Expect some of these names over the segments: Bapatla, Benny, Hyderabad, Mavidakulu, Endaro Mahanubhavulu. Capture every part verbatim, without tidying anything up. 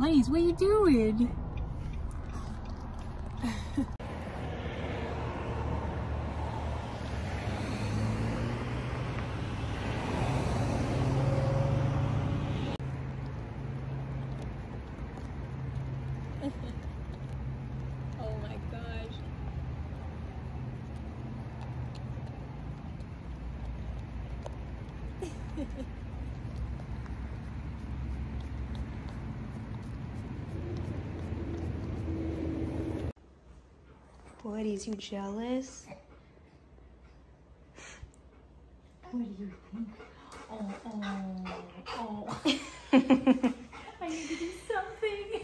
place. What are you doing? Oh my gosh. Buddy, is you jealous? What do you think? Oh, oh, oh. I need to do something.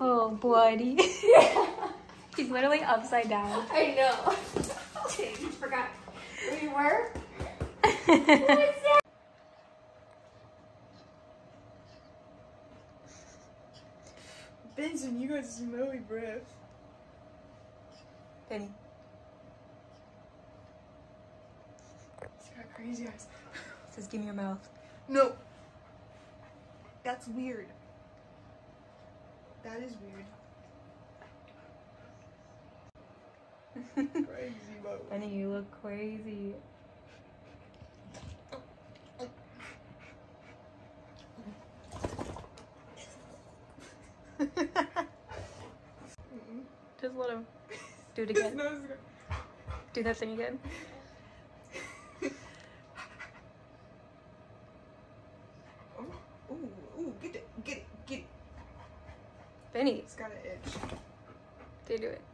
Oh, buddy. Yeah. He's literally upside down. I know. You forgot where you were? What's that? Benson, you got smelly breath. Benny. He's got crazy eyes. It says, give me your mouth. No. That's weird. That is weird. Crazy, but Benny, you look crazy. Just let him do it again. Do that thing again. Oh, ooh, ooh, get it, get it, get it. Benny. It's got an itch. They do it.